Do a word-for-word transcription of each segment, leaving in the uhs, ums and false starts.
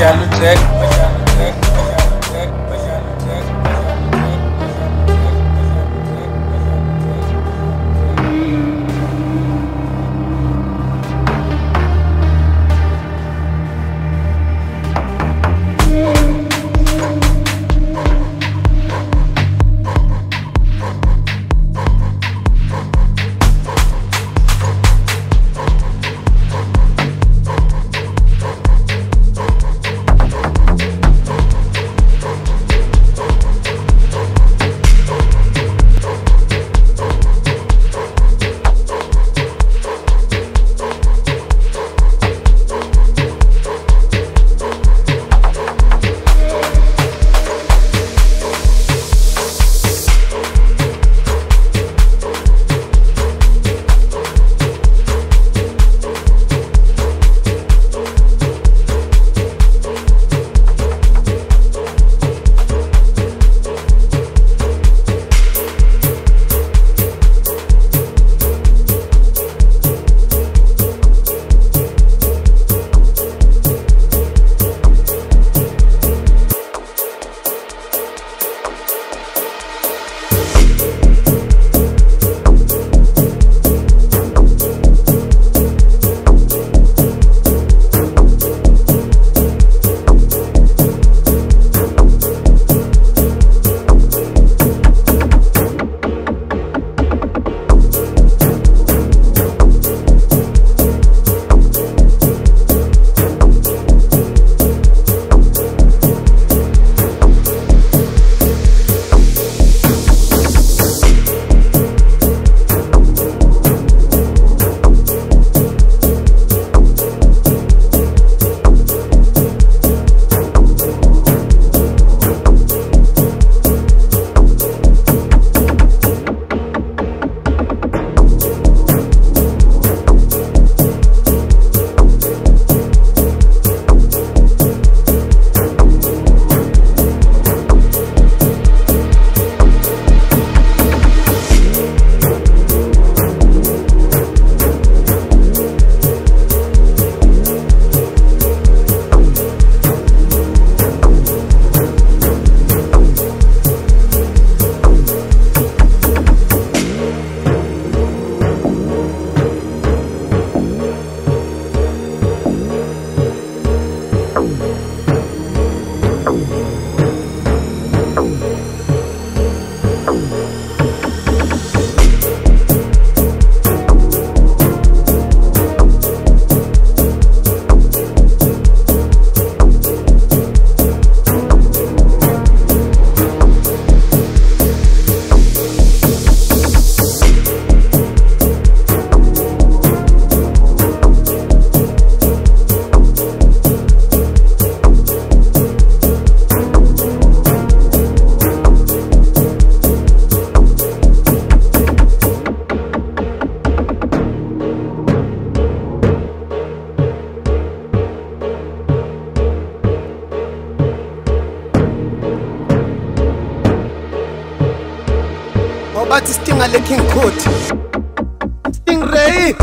shallow check, a shallow check, a shallow check, a shallow check, a but Sting a licking coat. Stingray.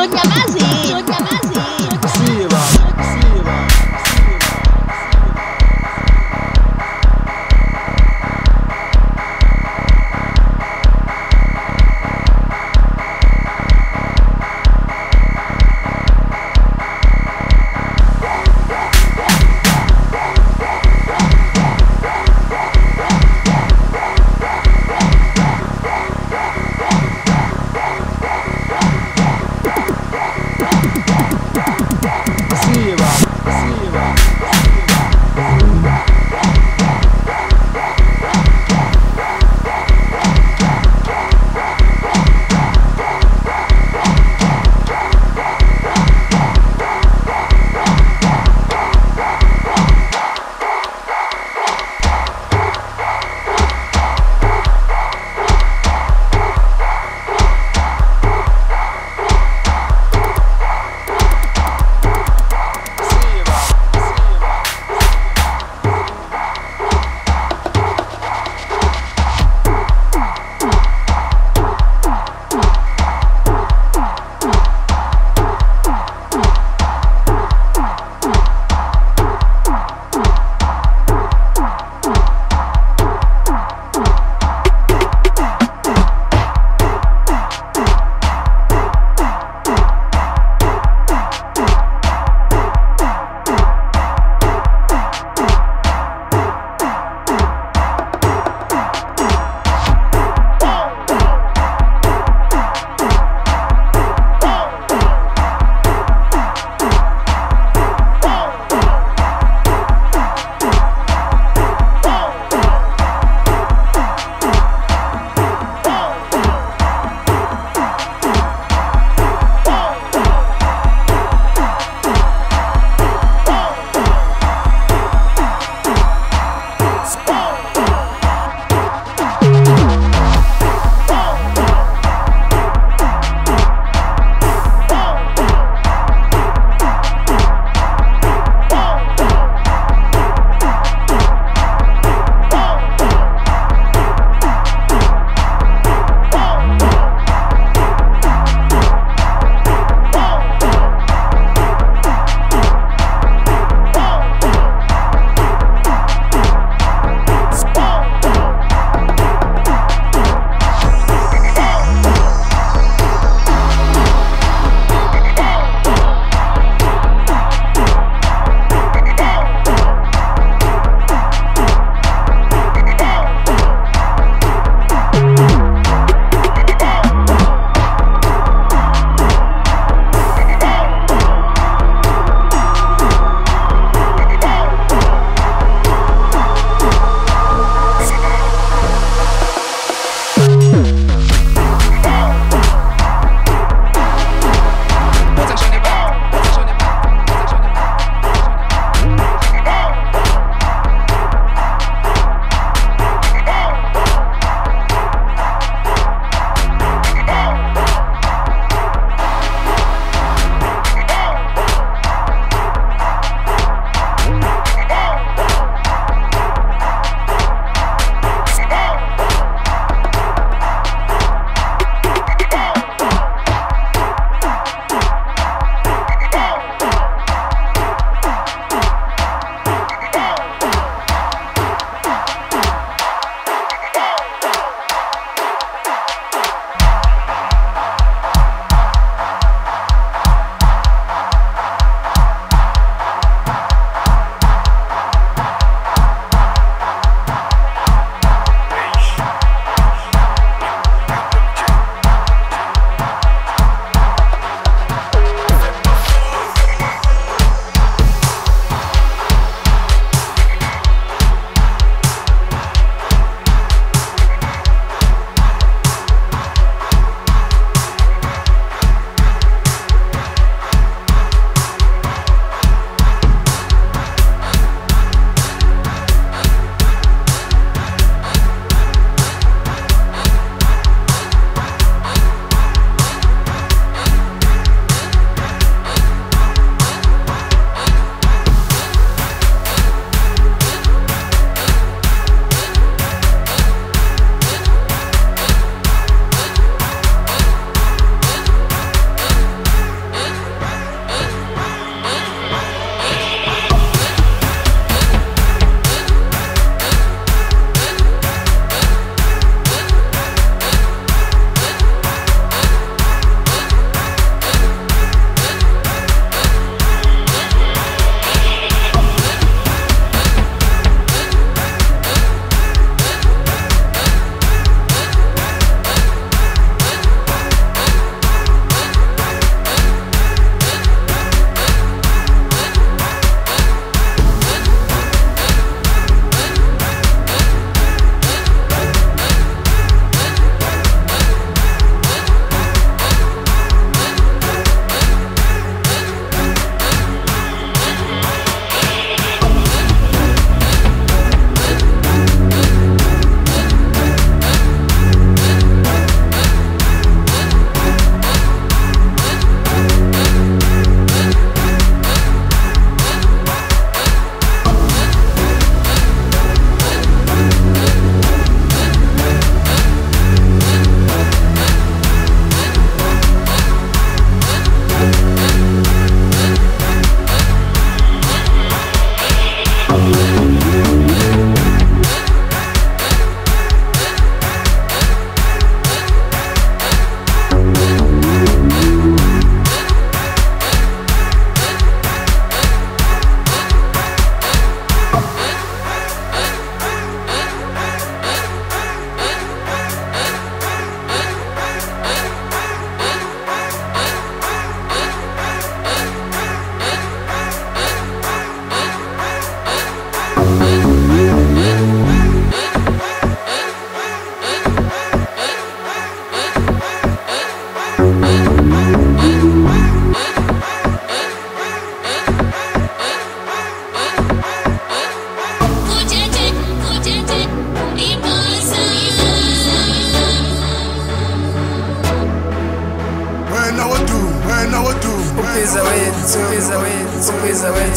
Bye.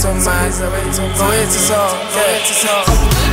to mine. Go into soul, go into soul.